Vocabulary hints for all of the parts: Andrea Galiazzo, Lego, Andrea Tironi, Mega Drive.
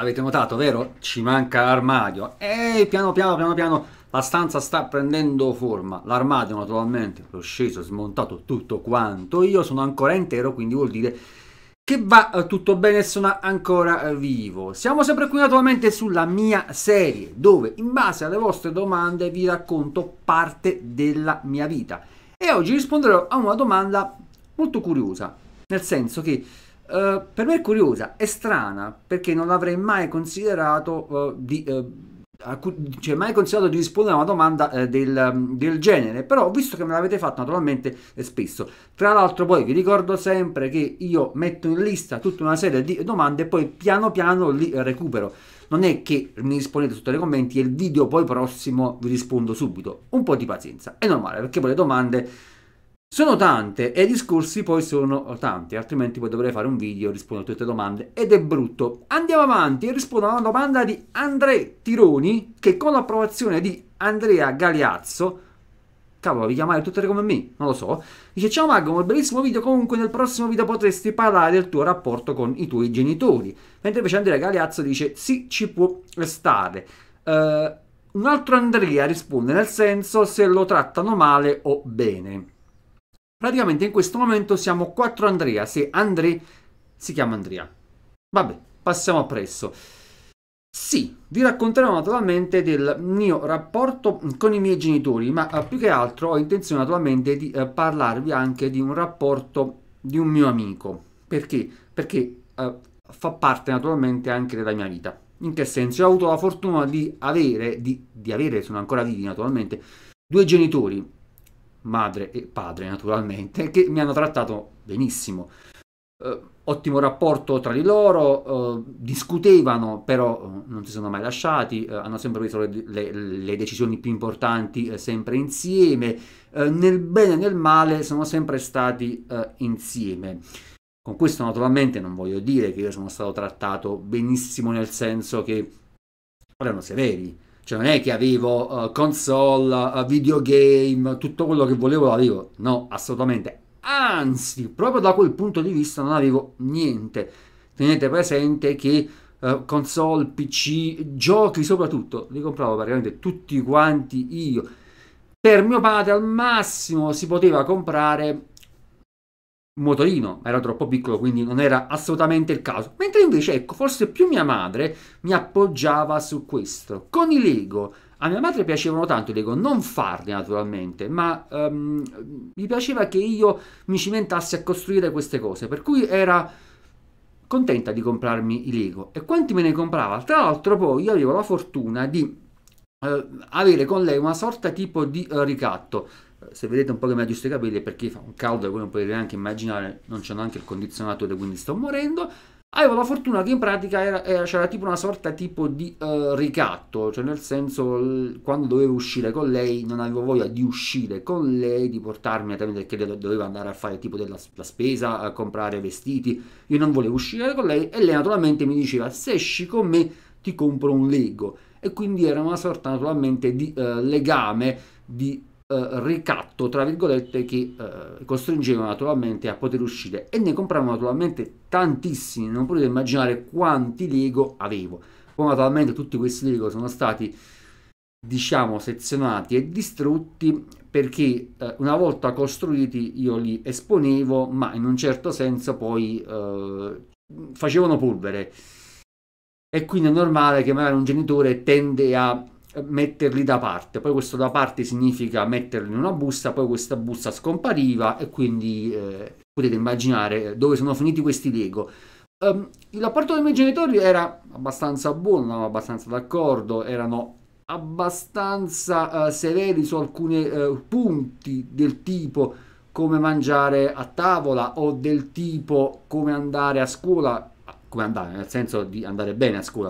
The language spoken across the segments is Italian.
Avete notato, vero? Ci manca l'armadio. E piano piano la stanza sta prendendo forma. L'armadio naturalmente l'ho sceso, smontato tutto quanto. Io sono ancora intero, quindi vuol dire che va tutto bene, sono ancora vivo. Siamo sempre qui naturalmente sulla mia serie, dove in base alle vostre domande vi racconto parte della mia vita. E oggi risponderò a una domanda molto curiosa, nel senso che per me è curiosa, è strana, perché non l'avrei mai considerato di rispondere a una domanda del genere, però visto che me l'avete fatto naturalmente spesso. Tra l'altro poi vi ricordo sempre che io metto in lista tutta una serie di domande e poi piano piano li recupero. Non è che mi rispondete sotto nei commenti e il video poi prossimo vi rispondo subito. Un po' di pazienza, è normale, perché poi le domande sono tante e i discorsi poi sono tanti, altrimenti poi dovrei fare un video e rispondere a tutte le domande ed è brutto. Andiamo avanti e rispondo a una domanda di Andrea Tironi, che con l'approvazione di Andrea Galiazzo, cavolo, vi chiamare tutte come me, non lo so, dice: ciao Mago, un bellissimo video, comunque nel prossimo video potresti parlare del tuo rapporto con i tuoi genitori. Mentre invece Andrea Galiazzo dice: sì, ci può stare. Un altro Andrea risponde nel senso se lo trattano male o bene. Praticamente in questo momento siamo 4 Andrea, se Andrea si chiama Andrea. Vabbè, passiamo appresso. Sì, vi racconterò naturalmente del mio rapporto con i miei genitori, ma più che altro ho intenzione naturalmente di parlarvi anche di un rapporto di un mio amico. Perché? Perché fa parte naturalmente anche della mia vita. In che senso? Io ho avuto la fortuna di avere, sono ancora vivi naturalmente, 2 genitori, madre e padre naturalmente, che mi hanno trattato benissimo, ottimo rapporto tra di loro, discutevano però non si sono mai lasciati, hanno sempre preso le decisioni più importanti sempre insieme, nel bene e nel male sono sempre stati insieme. Con questo naturalmente non voglio dire che io sono stato trattato benissimo, nel senso che erano severi. Cioè non è che avevo console, videogame, tutto quello che volevo l'avevo, no, assolutamente. Anzi, proprio da quel punto di vista non avevo niente. Tenete presente che console, PC, giochi soprattutto, li compravo praticamente tutti quanti io. Per mio padre al massimo si poteva comprare un motorino, ma era troppo piccolo, quindi non era assolutamente il caso. Mentre invece, ecco, forse più mia madre mi appoggiava su questo. Con i Lego, a mia madre piacevano tanto i Lego, non farli naturalmente, ma mi piaceva che io mi cimentassi a costruire queste cose, per cui era contenta di comprarmi i Lego. E quanti me ne comprava? Tra l'altro poi io avevo la fortuna di avere con lei una sorta tipo di ricatto. Se vedete un po' che mi aggiusto i capelli, perché fa un caldo e voi non potete neanche immaginare, non c'è neanche il condizionatore, quindi sto morendo. Avevo la fortuna che in pratica c'era tipo una sorta tipo di ricatto, cioè nel senso quando dovevo uscire con lei non avevo voglia di uscire con lei, di portarmi a termine, perché dovevo andare a fare tipo la spesa, a comprare vestiti, io non volevo uscire con lei e lei naturalmente mi diceva: se esci con me ti compro un Lego. E quindi era una sorta naturalmente di legame, di ricatto tra virgolette, che costringeva naturalmente a poter uscire, e ne compravamo naturalmente tantissimi, non potete immaginare quanti Lego avevo. Poi naturalmente tutti questi Lego sono stati, diciamo, sezionati e distrutti, perché una volta costruiti io li esponevo, ma in un certo senso poi facevano polvere, e quindi è normale che magari un genitore tende a metterli da parte. Poi questo da parte significa metterli in una busta, poi questa busta scompariva e quindi potete immaginare dove sono finiti questi Lego. Il rapporto dei miei genitori era abbastanza buono, erano abbastanza d'accordo, erano abbastanza severi su alcuni punti, del tipo come mangiare a tavola, o del tipo come andare a scuola, come andare nel senso di andare bene a scuola.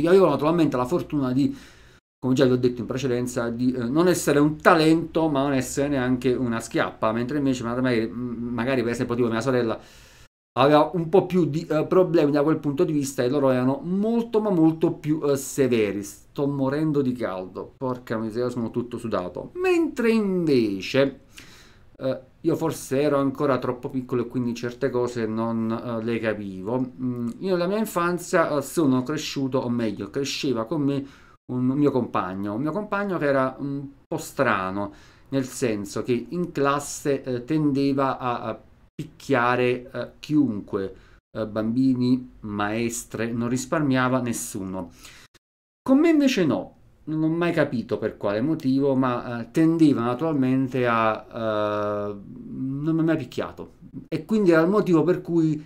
Io avevo naturalmente la fortuna di, come già vi ho detto in precedenza, di non essere un talento, ma non essere neanche una schiappa, mentre invece magari per esempio tipo mia sorella aveva un po' più di problemi da quel punto di vista, e loro erano molto ma molto più severi. Sto morendo di caldo, porca miseria, sono tutto sudato. Mentre invece io forse ero ancora troppo piccolo e quindi certe cose non le capivo. Io nella mia infanzia sono cresciuto, o meglio cresceva con me un mio compagno che era un po' strano, nel senso che in classe tendeva a picchiare chiunque, bambini, maestre, non risparmiava nessuno. Con me invece no, non ho mai capito per quale motivo, ma tendeva naturalmente a non mi ha mai picchiato, e quindi era il motivo per cui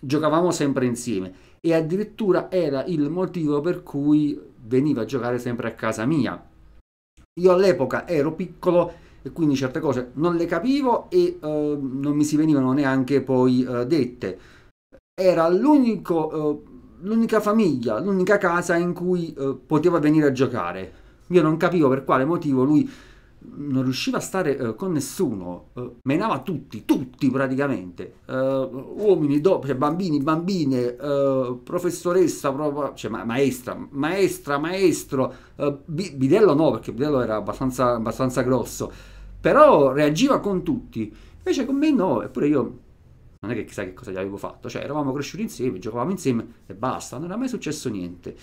giocavamo sempre insieme, e addirittura era il motivo per cui veniva a giocare sempre a casa mia. Io all'epoca ero piccolo e quindi certe cose non le capivo e non mi si venivano neanche poi dette. Era l'unica famiglia, l'unica casa in cui poteva venire a giocare. Io non capivo per quale motivo lui non riusciva a stare con nessuno, menava tutti praticamente, uomini, cioè bambini, bambine, professoressa, cioè maestra, maestro, bidello no, perché bidello era abbastanza grosso, però reagiva con tutti, invece con me no, eppure io non è che chissà che cosa gli avevo fatto, cioè eravamo cresciuti insieme, giocavamo insieme e basta, non era mai successo niente.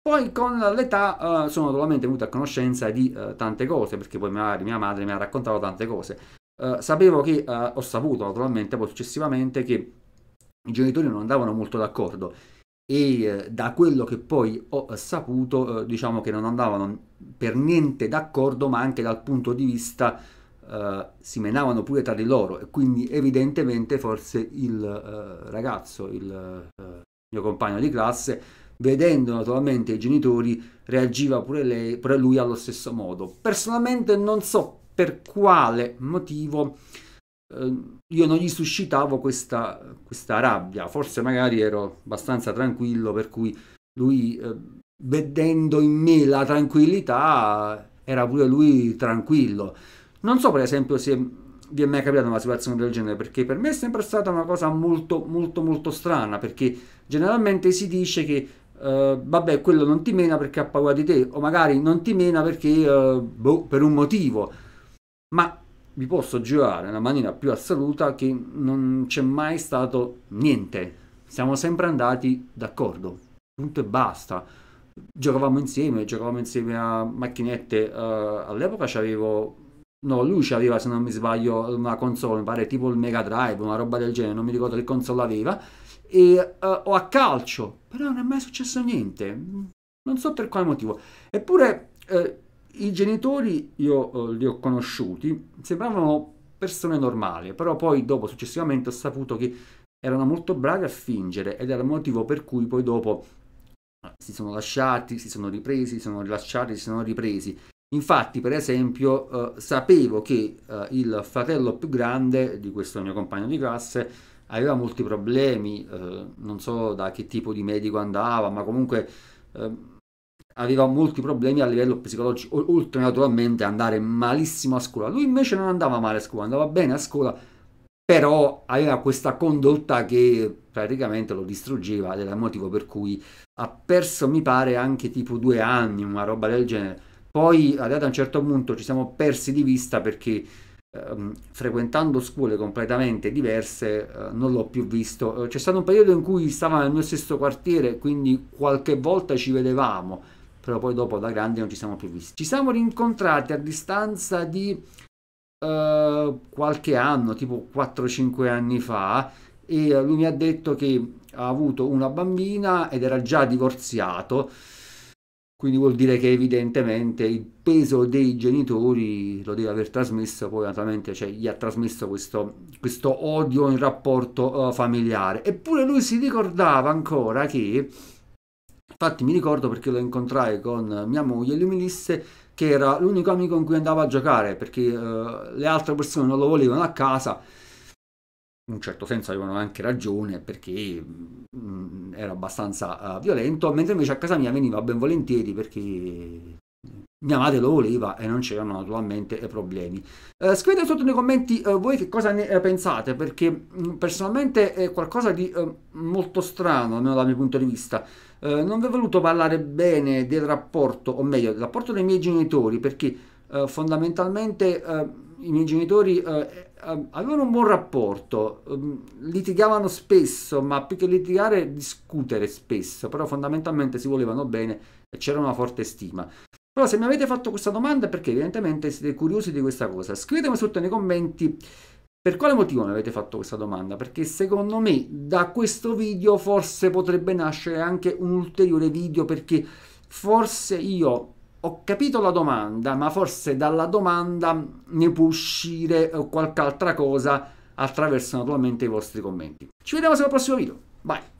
Poi con l'età sono naturalmente venuto a conoscenza di tante cose, perché poi mia madre mi ha raccontato tante cose. Ho saputo naturalmente poi successivamente che i genitori non andavano molto d'accordo, e da quello che poi ho saputo diciamo che non andavano per niente d'accordo, ma anche dal punto di vista si menavano pure tra di loro, e quindi evidentemente forse il ragazzo, il mio compagno di classe, vedendo naturalmente i genitori, reagiva pure lui allo stesso modo. Personalmente non so per quale motivo io non gli suscitavo questa rabbia, forse magari ero abbastanza tranquillo, per cui lui vedendo in me la tranquillità era pure lui tranquillo. Non so per esempio se vi è mai capitata una situazione del genere, perché per me è sempre stata una cosa molto strana, perché generalmente si dice che vabbè, quello non ti mena perché ha paura di te, o magari non ti mena perché boh, per un motivo, ma vi posso giurare nella maniera più assoluta che non c'è mai stato niente, siamo sempre andati d'accordo, punto e basta. Giocavamo insieme a macchinette, all'epoca c'avevo, no, lui aveva, se non mi sbaglio, una console, mi pare tipo il Mega Drive, una roba del genere, non mi ricordo che console aveva, e, o a calcio, però non è mai successo niente, non so per quale motivo. Eppure i genitori io li ho conosciuti, sembravano persone normali, però poi dopo successivamente ho saputo che erano molto bravi a fingere, ed era il motivo per cui poi dopo si sono lasciati, si sono ripresi, si sono rilasciati, si sono ripresi. Infatti per esempio sapevo che il fratello più grande di questo mio compagno di classe aveva molti problemi, non so da che tipo di medico andava, ma comunque aveva molti problemi a livello psicologico, oltre naturalmente a andare malissimo a scuola. Lui invece non andava male a scuola, andava bene a scuola, però aveva questa condotta che praticamente lo distruggeva, ed era il motivo per cui ha perso, mi pare, anche tipo 2 anni, una roba del genere. Poi ad un certo punto ci siamo persi di vista, perché frequentando scuole completamente diverse non l'ho più visto. C'è stato un periodo in cui stava nel mio stesso quartiere, quindi qualche volta ci vedevamo, però poi dopo da grandi non ci siamo più visti. Ci siamo rincontrati a distanza di qualche anno, tipo 4-5 anni fa, e lui mi ha detto che ha avuto una bambina ed era già divorziato. Quindi vuol dire che evidentemente il peso dei genitori lo deve aver trasmesso, poi naturalmente, cioè, gli ha trasmesso questo odio in rapporto familiare. Eppure lui si ricordava ancora che, infatti mi ricordo perché lo incontrai con mia moglie, lui mi disse che era l'unico amico con cui andava a giocare, perché le altre persone non lo volevano a casa. In un certo senso avevano anche ragione, perché era abbastanza violento, mentre invece a casa mia veniva ben volentieri, perché mia madre lo voleva e non c'erano naturalmente problemi. Scrivete sotto nei commenti voi che cosa ne pensate, perché personalmente è qualcosa di molto strano, almeno dal mio punto di vista. Non vi ho voluto parlare bene del rapporto, o meglio del rapporto dei miei genitori, perché fondamentalmente i miei genitori avevano un buon rapporto, litigavano spesso, ma più che litigare discutere spesso, però fondamentalmente si volevano bene e c'era una forte stima. Però se mi avete fatto questa domanda è perché evidentemente siete curiosi di questa cosa. Scrivetemi sotto nei commenti per quale motivo mi avete fatto questa domanda, perché secondo me da questo video forse potrebbe nascere anche un ulteriore video, perché forse io ho capito la domanda, ma forse dalla domanda ne può uscire qualche altra cosa attraverso naturalmente i vostri commenti. Ci vediamo al prossimo video, bye!